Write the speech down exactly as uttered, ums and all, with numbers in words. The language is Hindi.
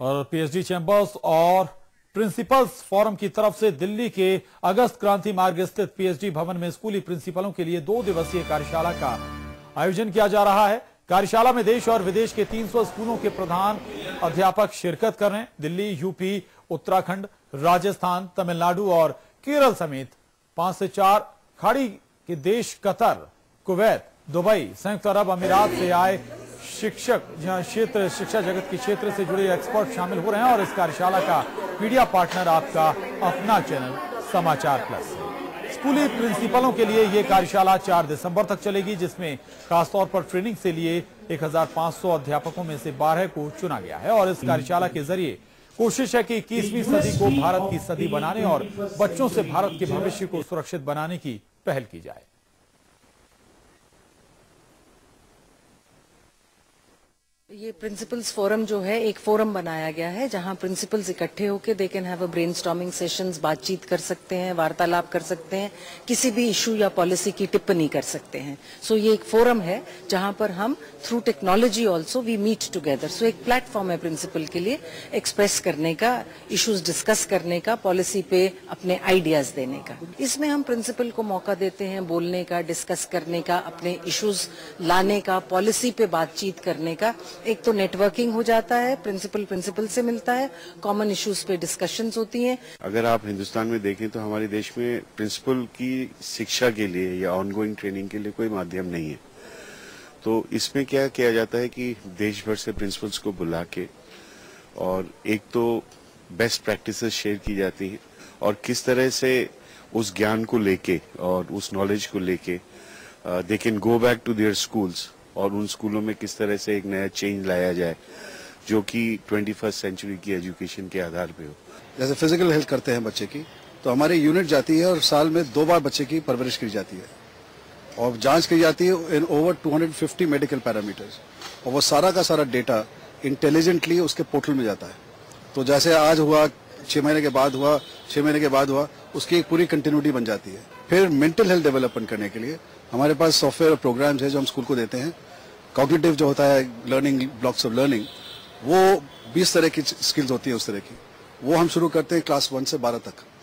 और पीएचडी चैंबर्स और प्रिंसिपल्स फोरम की तरफ से दिल्ली के अगस्त क्रांति मार्ग स्थित पीएचडी भवन में स्कूली प्रिंसिपलों के लिए दो दिवसीय कार्यशाला का आयोजन किया जा रहा है। कार्यशाला में देश और विदेश के तीन सौ स्कूलों के प्रधान अध्यापक शिरकत कर रहे हैं। दिल्ली, यूपी, उत्तराखंड, राजस्थान, तमिलनाडु और केरल समेत पांच से चार खाड़ी के देश कतर, कुवैत, दुबई, संयुक्त अरब अमीरात से आए शिक्षक, जहां क्षेत्र शिक्षा जगत के क्षेत्र से जुड़े एक्सपर्ट शामिल हो रहे हैं। और इस कार्यशाला का मीडिया पार्टनर आपका अपना चैनल समाचार प्लस। स्कूली प्रिंसिपलों के लिए ये कार्यशाला चार दिसंबर तक चलेगी, जिसमें खासतौर पर ट्रेनिंग से लिए एक हजार पांच सौ अध्यापकों में से बारह को चुना गया है। और इस कार्यशाला के जरिए कोशिश है कि इक्कीसवीं सदी को भारत की सदी बनाने और बच्चों से भारत के भविष्य को सुरक्षित बनाने की पहल की जाए। ये प्रिंसिपल्स फोरम जो है, एक फोरम बनाया गया है जहां प्रिंसिपल्स इकट्ठे होकर they can have a brainstorming sessions, बातचीत कर सकते हैं, वार्तालाप कर सकते हैं, किसी भी इशू या पॉलिसी की टिप्पणी कर सकते हैं। सो so, ये एक फोरम है जहां पर हम through technology also we meet together. So एक प्लेटफॉर्म है प्रिंसिपल के लिए एक्सप्रेस करने का, इशूज डिस्कस करने का, पॉलिसी पे अपने आइडियाज देने का। इसमें हम प्रिंसिपल को मौका देते हैं बोलने का, डिस्कस करने का, अपने इशूज लाने का, पॉलिसी पे बातचीत करने का। एक तो नेटवर्किंग हो जाता है, प्रिंसिपल प्रिंसिपल से मिलता है, कॉमन इश्यूज पे डिस्कशंस होती हैं। अगर आप हिंदुस्तान में देखें तो हमारे देश में प्रिंसिपल की शिक्षा के लिए या ऑनगोइंग ट्रेनिंग के लिए कोई माध्यम नहीं है। तो इसमें क्या किया जाता है कि देश भर से प्रिंसिपल्स को बुला के और एक तो बेस्ट प्रैक्टिस शेयर की जाती है और किस तरह से उस ज्ञान को लेके और उस नॉलेज को लेके they can go back to their schools और उन स्कूलों में किस तरह से एक नया चेंज लाया जाए जो कि ट्वेंटी फर्स्ट सेंचुरी की एजुकेशन के आधार पे हो। जैसे फिजिकल हेल्थ करते हैं बच्चे की, तो हमारी यूनिट जाती है और साल में दो बार बच्चे की परवरिश की जाती है और जांच की जाती है इन ओवर दो सौ पचास मेडिकल पैरामीटर्स, और वो सारा का सारा डेटा इंटेलिजेंटली उसके पोर्टल में जाता है। तो जैसे आज हुआ, छः महीने के बाद हुआ, छः महीने के बाद हुआ, उसकी एक पूरी कंटिन्यूटी बन जाती है। फिर मेंटल हेल्थ डेवलपमेंट करने के लिए हमारे पास सॉफ्टवेयर और प्रोग्राम्स है जो हम स्कूल को देते हैं। कॉग्निटिव जो होता है, लर्निंग ब्लॉक्स ऑफ लर्निंग, वो बीस तरह की स्किल्स होती है, उस तरह की वो हम शुरू करते हैं क्लास वन से बारह तक।